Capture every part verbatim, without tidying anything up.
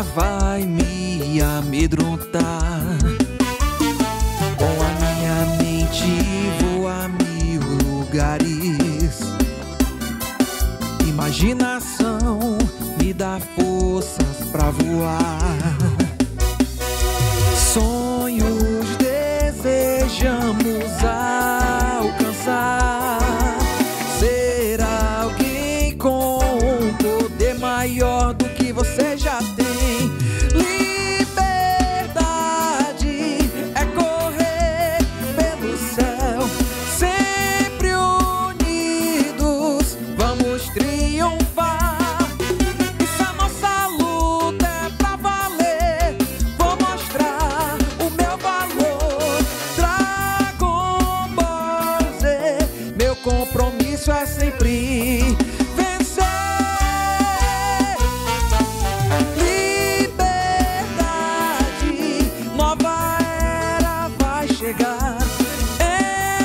nada vai me amedrontar. Com a minha mente vou a mil lugares. Imaginação me dá forças pra voar. Sonhos desejamos alcançar. Ser alguém com um poder maior do que você já tem. Liberdade é correr pelo céu. Sempre unidos vamos triunfar. Compromisso é sempre vencer. Liberdade, nova era vai chegar.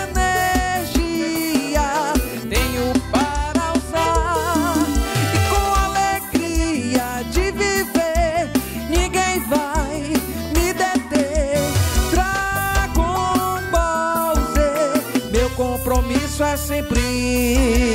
Energia tenho para usar. E com alegria de viver, ninguém vai me deter. Dragon Ball Z, meu compromisso é sempre